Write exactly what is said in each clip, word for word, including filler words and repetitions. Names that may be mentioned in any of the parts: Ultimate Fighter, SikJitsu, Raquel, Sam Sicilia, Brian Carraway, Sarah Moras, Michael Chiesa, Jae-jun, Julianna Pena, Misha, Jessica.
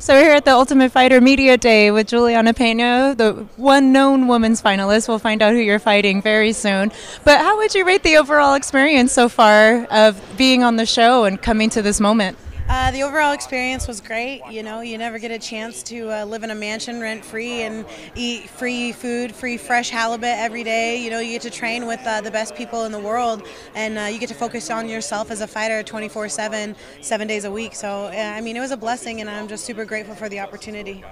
So we're here at the Ultimate Fighter Media Day with Julianna Pena, the one known women's finalist. We'll find out who you're fighting very soon. But how would you rate the overall experience so far of being on the show and coming to this moment? Uh, the overall experience was great. You know, you never get a chance to uh, live in a mansion rent-free and eat free food, free fresh halibut every day. You know, you get to train with uh, the best people in the world, and uh, you get to focus on yourself as a fighter twenty-four seven, seven days a week. So, uh, I mean, it was a blessing, and I'm just super grateful for the opportunity.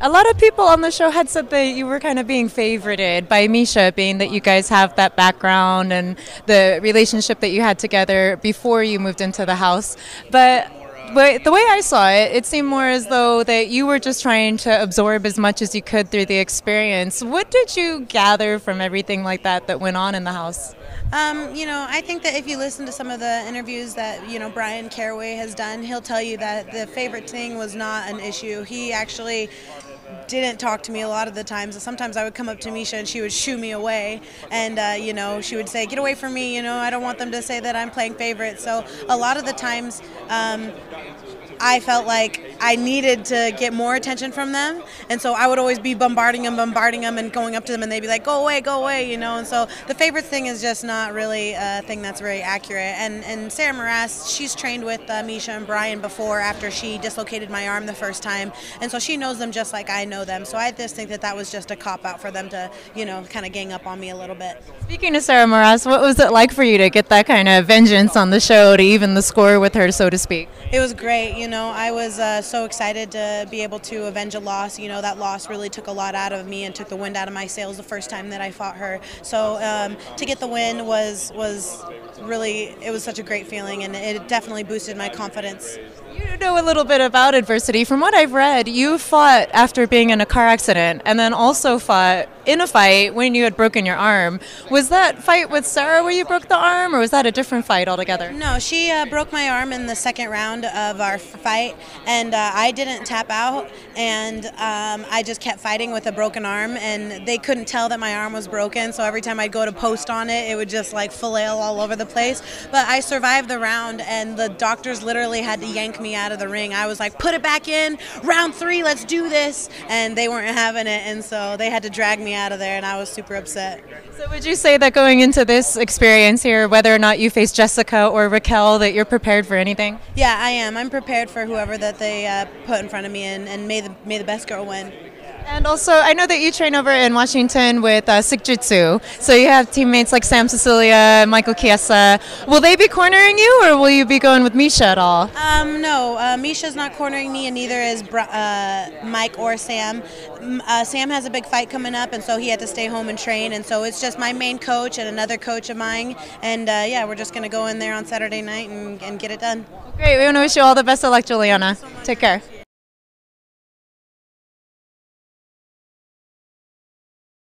A lot of people on the show had said that you were kind of being favorited by Misha, being that you guys have that background and the relationship that you had together before you moved into the house. But But the way I saw it, it seemed more as though that you were just trying to absorb as much as you could through the experience. What did you gather from everything like that that went on in the house? Um, you know, I think that if you listen to some of the interviews that, you know, Brian Carraway has done, he'll tell you that the favorite thing was not an issue. He actually didn't talk to me a lot of the times. Sometimes I would come up to Misha and she would shoo me away, and uh, you know, she would say, "Get away from me, you know, I don't want them to say that I'm playing favorites." So a lot of the times um, I felt like I needed to get more attention from them, and so I would always be bombarding them, bombarding them, and going up to them, and they'd be like, "Go away, go away," you know. And so the favorites thing is just not really a thing that's very accurate. And and Sarah Moras, she's trained with uh, Misha and Brian before, after she dislocated my arm the first time, and so she knows them just like I know them. So I just think that that was just a cop out for them to, you know, kind of gang up on me a little bit. Speaking of Sarah Moras, what was it like for you to get that kind of vengeance on the show, to even the score with her, so to speak? It was great. You know, I was uh, so excited to be able to avenge a loss. You know, that loss really took a lot out of me and took the wind out of my sails the first time that I fought her. So um, to get the win was was really, it was such a great feeling, and it definitely boosted my confidence. You know a little bit about adversity. From what I've read, you fought after being in a car accident, and then also fought in a fight when you had broken your arm. Was that fight with Sarah where you broke the arm, or was that a different fight altogether? No, she uh, broke my arm in the second round of our fight, and uh, I didn't tap out, and um, I just kept fighting with a broken arm, and they couldn't tell that my arm was broken, so every time I'd go to post on it, it would just like flail all over the place. But I survived the round, and the doctors literally had to yank me out of the ring. I was like, "Put it back in, round three, let's do this," and they weren't having it, and so they had to drag me out of there, and I was super upset. So would you say that going into this experience here, whether or not you face Jessica or Raquel, that you're prepared for anything? Yeah, I am. I'm prepared for whoever that they uh, put in front of me, and, and may, the, may the best girl win. And also, I know that you train over in Washington with uh, SikJitsu, so you have teammates like Sam Sicilia and Michael Chiesa. Will they be cornering you, or will you be going with Misha at all? Um, no, uh, Misha's not cornering me, and neither is uh, Mike or Sam. Uh, Sam has a big fight coming up, and so he had to stay home and train, and so it's just my main coach and another coach of mine, and uh, yeah, we're just going to go in there on Saturday night and, and get it done. Great, we want to wish you all the best of luck, Julianna. Thank you so much. Take care.